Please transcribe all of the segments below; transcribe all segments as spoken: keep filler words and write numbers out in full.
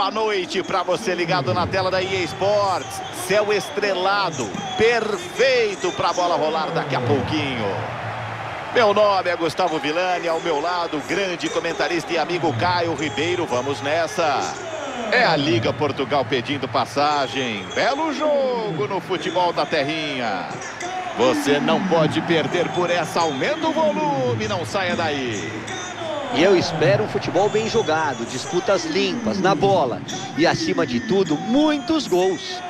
boa noite para você ligado na tela da E A Sports. Céu estrelado, perfeito para a bola rolar daqui a pouquinho. Meu nome é Gustavo Villani, ao meu lado, grande comentarista e amigo Caio Ribeiro. Vamos nessa. É a Liga Portugal pedindo passagem. Belo jogo no futebol da terrinha. Você não pode perder por essa. Aumenta o volume, não saia daí. E eu espero um futebol bem jogado, disputas limpas, na bola. E, acima de tudo, muitos gols.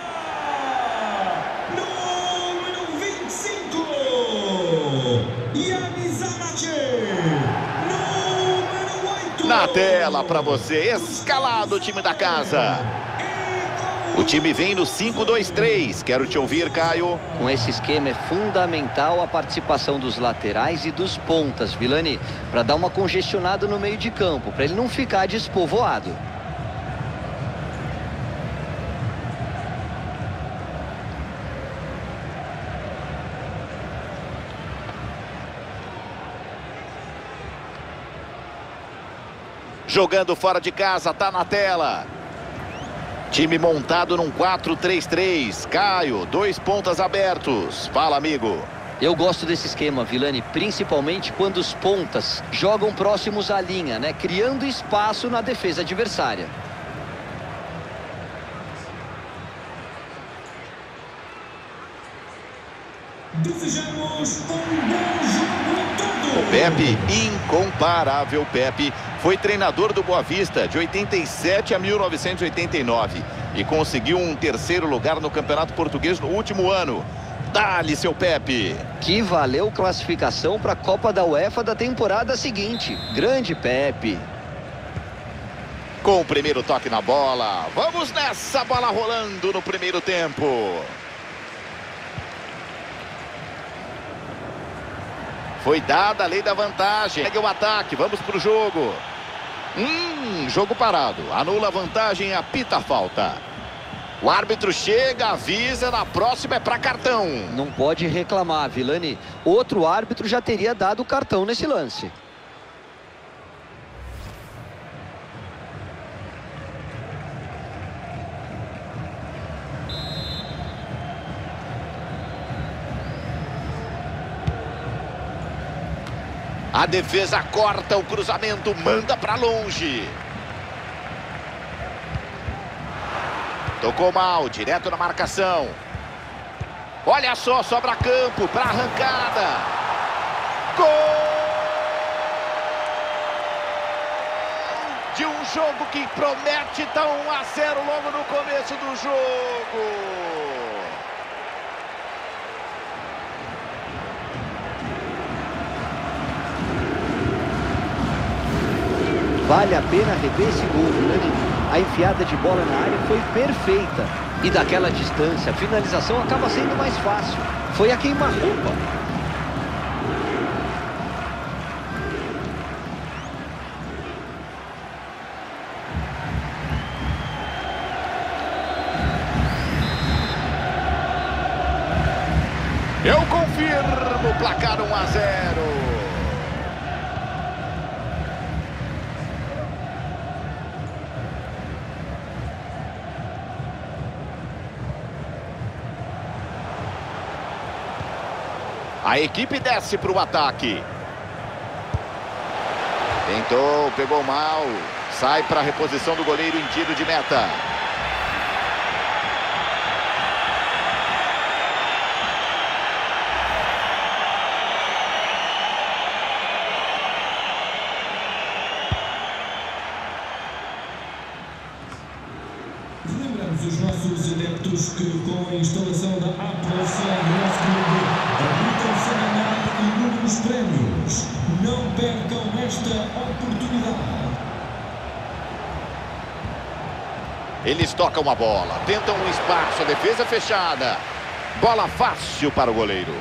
Na tela para você, escalado o time da casa. O time vem no cinco dois três. Quero te ouvir, Caio. Com esse esquema é fundamental a participação dos laterais e dos pontas, Villani, para dar uma congestionada no meio de campo, para ele não ficar despovoado. Jogando fora de casa, tá na tela. Time montado num quatro três três. Caio, dois pontas abertos. Fala, amigo. Eu gosto desse esquema, Villani, principalmente quando os pontas jogam próximos à linha, né? Criando espaço na defesa adversária. Desejamos um bom jogo a todos. O Pepe, incomparável Pepe, foi treinador do Boa Vista de oitenta e sete a mil novecentos e oitenta e nove e conseguiu um terceiro lugar no Campeonato Português no último ano. Dá-lhe, seu Pepe! Que valeu classificação para a Copa da UEFA da temporada seguinte. Grande Pepe! Com o primeiro toque na bola, vamos nessa, bola rolando no primeiro tempo. Foi dada a lei da vantagem. Segue o ataque, vamos para o jogo. Hum, jogo parado. Anula a vantagem, apita a falta. O árbitro chega, avisa, na próxima é para cartão. Não pode reclamar, Villani. Outro árbitro já teria dado cartão nesse lance. A defesa corta o cruzamento, manda pra longe. Tocou mal, direto na marcação. Olha só, sobra campo pra arrancada. Gol! De um jogo que promete dar um a zero logo no começo do jogo. Vale a pena rever esse gol, Villani. A enfiada de bola na área foi perfeita. E daquela distância, a finalização acaba sendo mais fácil. Foi a queima-roupa. Eu confirmo, placar um a zero. A equipe desce para o ataque. Tentou, pegou mal. Sai para a reposição do goleiro em tiro de meta. Lembramos os nossos adeptos que com a instalação da aplicação os prêmios, não percam esta oportunidade. Eles tocam a bola, tentam um espaço, a defesa fechada. Bola fácil para o goleiro.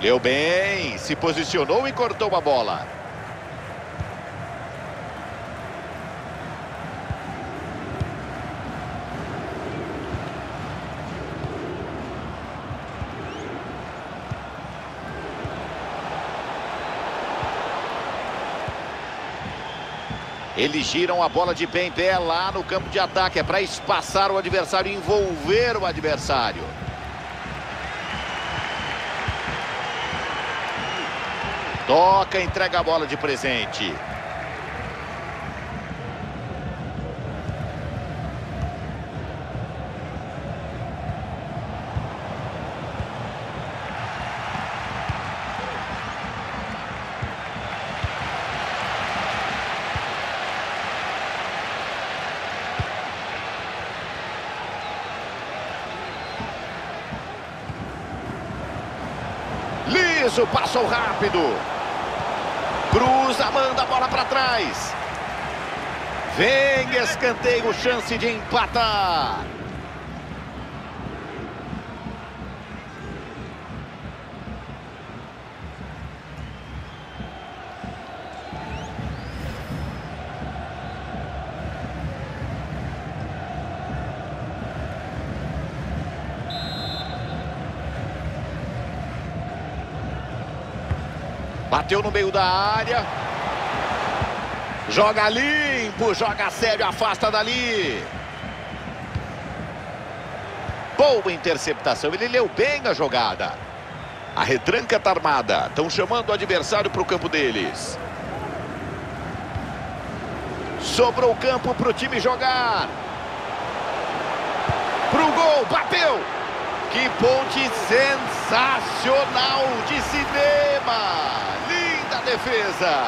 Deu bem, se posicionou e cortou a bola. Eles giram a bola de pé em pé lá no campo de ataque. É para espaçar o adversário, envolver o adversário. Toca, entrega a bola de presente. Liso, passou rápido. Cruza, manda a bola para trás. Vem escanteio, chance de empatar. Bateu no meio da área. Joga limpo, joga sério, afasta dali. Boa interceptação, ele leu bem na jogada. A retranca tá armada, estão chamando o adversário para o campo deles. Sobrou o campo para o time jogar. Pro gol, bateu! Que ponte sensacional de cinema! Defesa.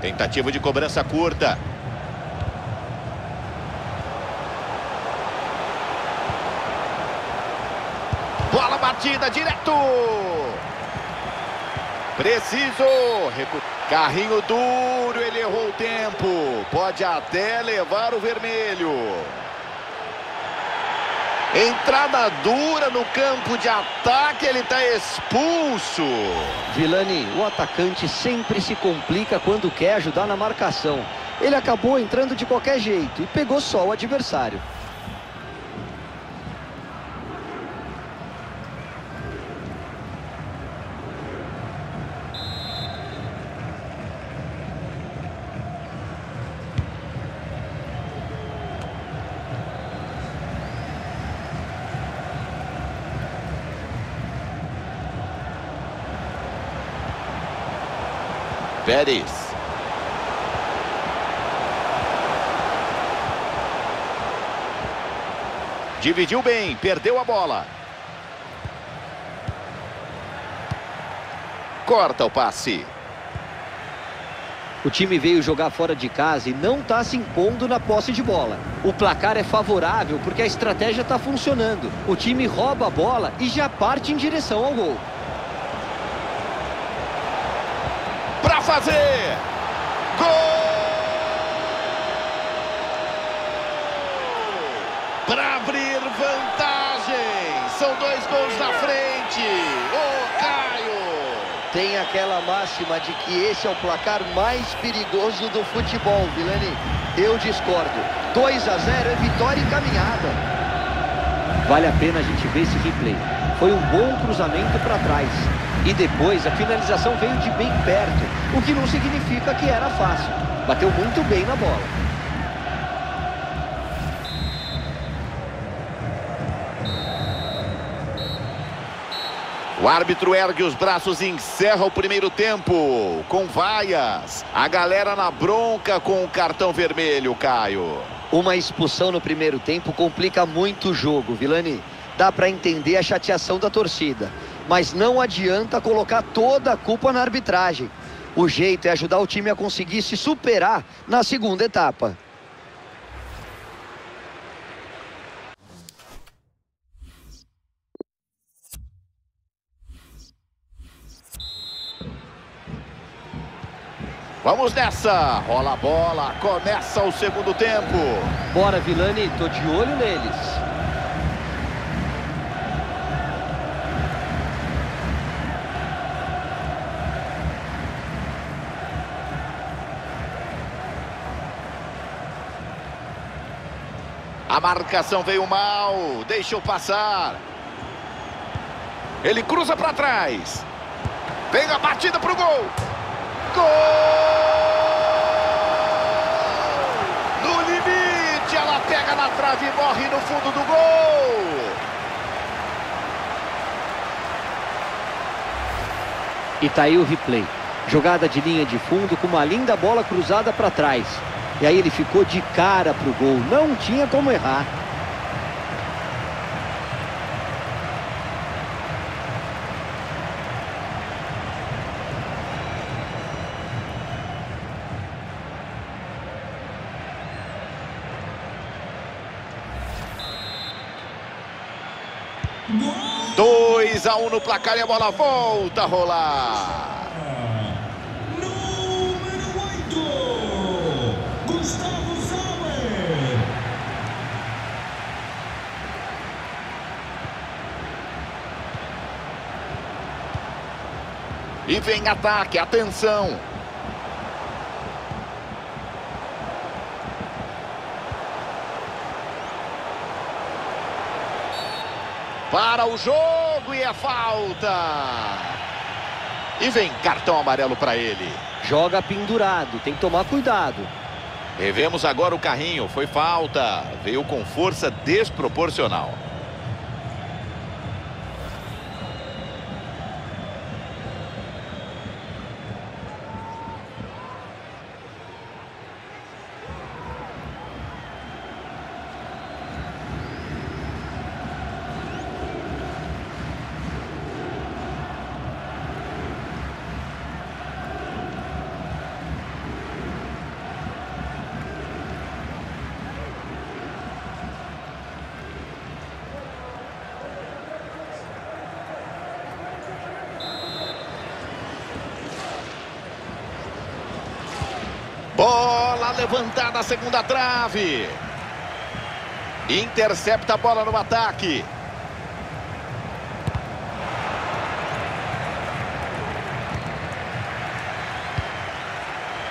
Tentativa de cobrança curta. Bola batida, direto! Preciso! Recu... Carrinho duro, ele errou o tempo. Pode até levar o vermelho. Entrada dura no campo de ataque, ele está expulso. Villani, o atacante sempre se complica quando quer ajudar na marcação. Ele acabou entrando de qualquer jeito e pegou só o adversário. Pérez. Dividiu bem, perdeu a bola. Corta o passe. O time veio jogar fora de casa e não está se impondo na posse de bola. O placar é favorável porque a estratégia está funcionando. O time rouba a bola e já parte em direção ao gol. Fazer! Gol! Para abrir vantagem! São dois gols na frente! Ô, Caio! Tem aquela máxima de que esse é o placar mais perigoso do futebol, Villani. Eu discordo. dois a zero é vitória encaminhada. Vale a pena a gente ver esse replay. Foi um bom cruzamento para trás. E depois a finalização veio de bem perto, o que não significa que era fácil. Bateu muito bem na bola. O árbitro ergue os braços e encerra o primeiro tempo com vaias. A galera na bronca com o cartão vermelho, Caio. Uma expulsão no primeiro tempo complica muito o jogo, Villani. Dá para entender a chateação da torcida. Mas não adianta colocar toda a culpa na arbitragem. O jeito é ajudar o time a conseguir se superar na segunda etapa. Vamos nessa! Rola a bola, começa o segundo tempo. Bora, Villani, tô de olho neles. A marcação veio mal. Deixou passar. Ele cruza para trás. Vem a batida para o gol. Gol! No limite. Ela pega na trave e morre no fundo do gol. E tá aí o replay. Jogada de linha de fundo com uma linda bola cruzada para trás. E aí ele ficou de cara pro gol. Não tinha como errar. dois a um no placar e a bola volta a rolar. E vem ataque, atenção. Para o jogo e a falta. E vem cartão amarelo para ele. Joga pendurado, tem que tomar cuidado. Revemos agora o carrinho, foi falta. Veio com força desproporcional. Bola levantada, segunda trave. Intercepta a bola no ataque.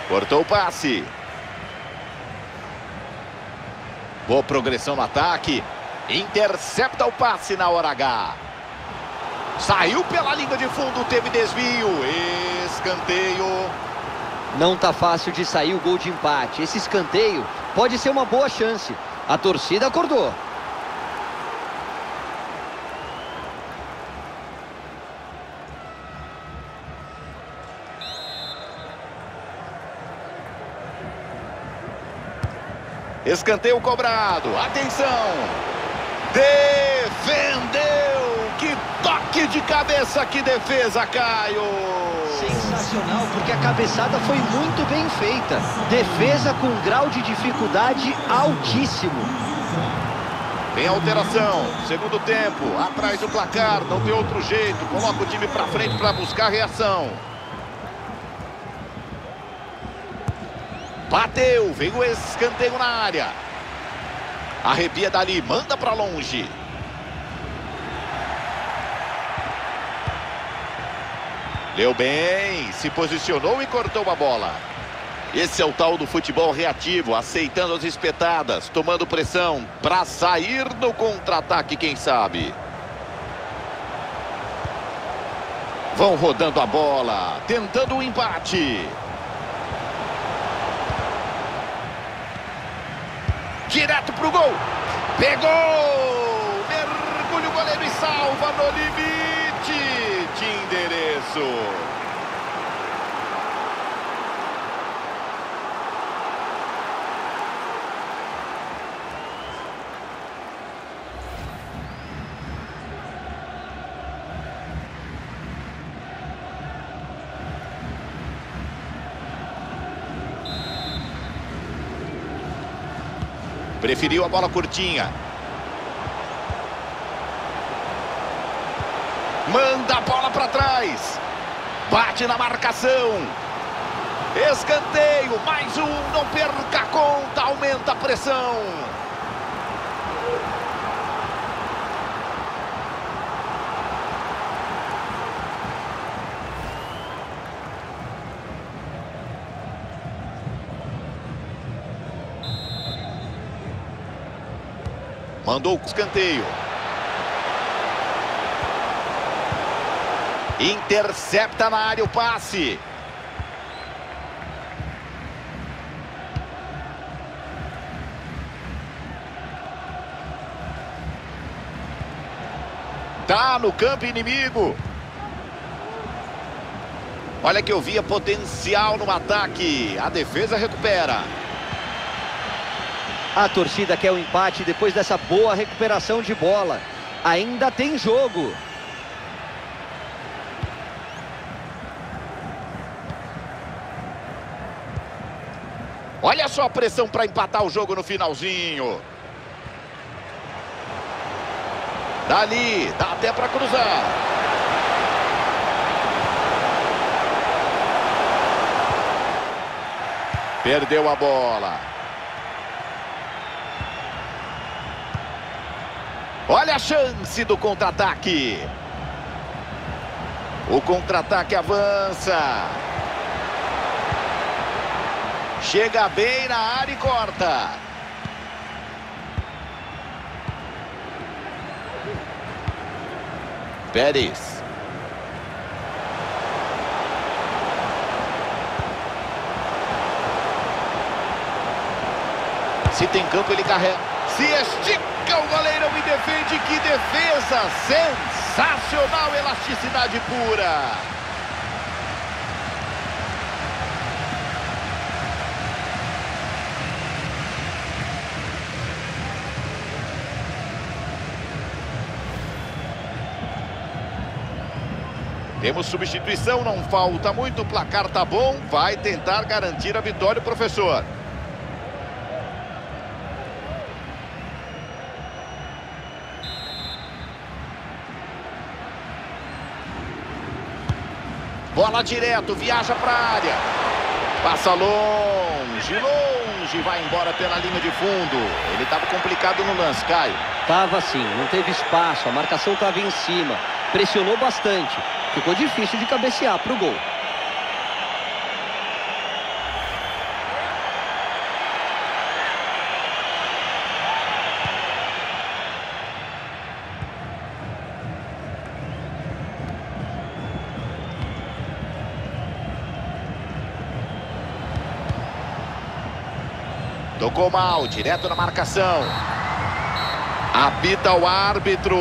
Cortou o passe. Boa progressão no ataque. Intercepta o passe na hora H. Saiu pela linha de fundo, teve desvio. Escanteio. Não tá fácil de sair o gol de empate. Esse escanteio pode ser uma boa chance. A torcida acordou. Escanteio cobrado. Atenção. Defendeu. Que toque de cabeça. Que defesa, Caio. Sensacional, porque a cabeçada foi muito bem feita. Defesa com grau de dificuldade altíssimo. Tem alteração, segundo tempo, atrás do placar, não tem outro jeito. Coloca o time pra frente pra buscar reação. Bateu, veio o escanteio na área. Arrepia dali, manda pra longe. Leu bem, se posicionou e cortou a bola. Esse é o tal do futebol reativo, aceitando as espetadas, tomando pressão para sair do contra-ataque, quem sabe. Vão rodando a bola, tentando o empate. Direto pro gol. Pegou! Mergulha o goleiro e salva no limite. De endereço. Preferiu a bola curtinha. Manda a bola para trás. Bate na marcação. Escanteio. Mais um. Não perca a conta. Aumenta a pressão. Mandou o escanteio. Intercepta na área o passe. Tá no campo inimigo. Olha que eu via potencial no ataque. A defesa recupera. A torcida quer o empate depois dessa boa recuperação de bola. Ainda tem jogo. Olha só a pressão para empatar o jogo no finalzinho. Dali, dá até para cruzar. Perdeu a bola. Olha a chance do contra-ataque. O contra-ataque avança. Chega bem na área e corta. Pérez. Se tem campo, ele carrega. Se estica o goleirão e defende. Que defesa sensacional, elasticidade pura. Temos substituição, não falta muito, o placar tá bom, vai tentar garantir a vitória o professor. Bola direto, viaja pra área. Passa longe, longe, vai embora pela linha de fundo. Ele tava complicado no lance, Caio. Tava sim, não teve espaço, a marcação tava em cima, pressionou bastante. Ficou difícil de cabecear para o gol. Tocou mal, direto na marcação. Apita o árbitro,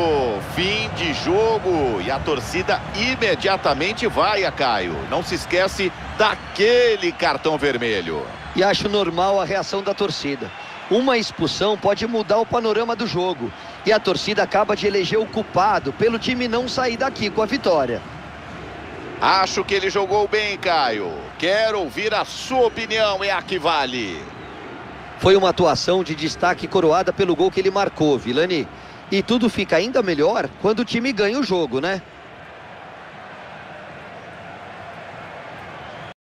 fim de jogo e a torcida imediatamente vai a Caio. Não se esquece daquele cartão vermelho. E acho normal a reação da torcida. Uma expulsão pode mudar o panorama do jogo. E a torcida acaba de eleger o culpado pelo time não sair daqui com a vitória. Acho que ele jogou bem, Caio. Quero ouvir a sua opinião, é a que vale. Foi uma atuação de destaque coroada pelo gol que ele marcou, Villani. E tudo fica ainda melhor quando o time ganha o jogo, né?